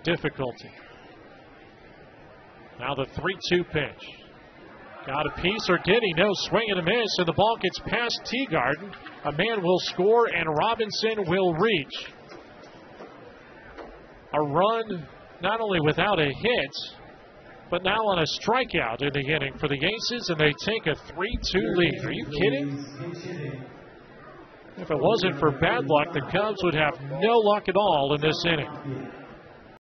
with difficulty. Now the 3-2 pitch. Got a piece, or did he? No, swing and a miss, and the ball gets past Teagarden. A man will score, and Robinson will reach. A run not only without a hit, but now on a strikeout in the inning for the Aces, and they take a 3-2 lead. Are you kidding? If it wasn't for bad luck, the Cubs would have no luck at all in this inning.